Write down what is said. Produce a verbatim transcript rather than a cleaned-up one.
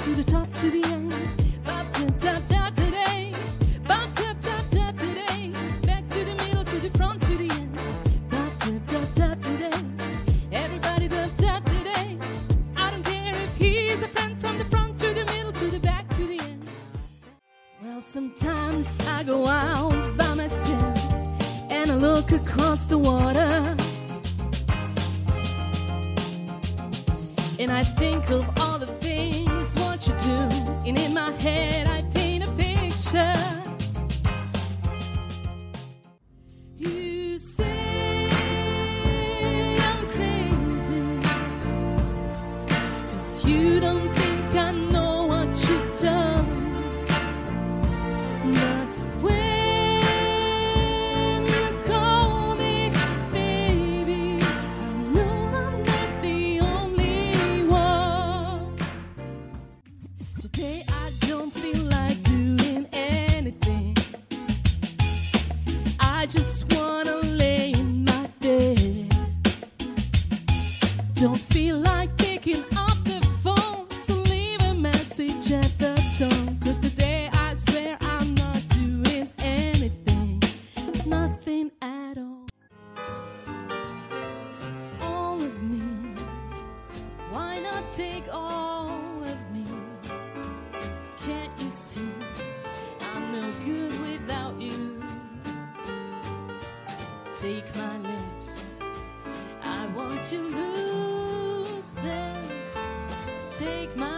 to the top, to the end. Bob, tap, tap, tap today. Bob, tap, tap, tap today. Back to the middle, to the front, to the end. Bob, tap, tap, tap today. Everybody does tap today. I don't care if he's a friend, from the front to the middle, to the back, to the end. Well, sometimes I go out by myself and I look across the water, and I think of all the things what you do, and in my head I paint a picture. Today I don't feel like doing anything. I just wanna lay in my bed. Don't feel like picking up the phone, so leave a message at the tone. 'Cause today I swear I'm not doing anything, nothing at all. All of me, why not take all of me? Can't you see, I'm no good without you. Take my lips, I want to lose them. Take my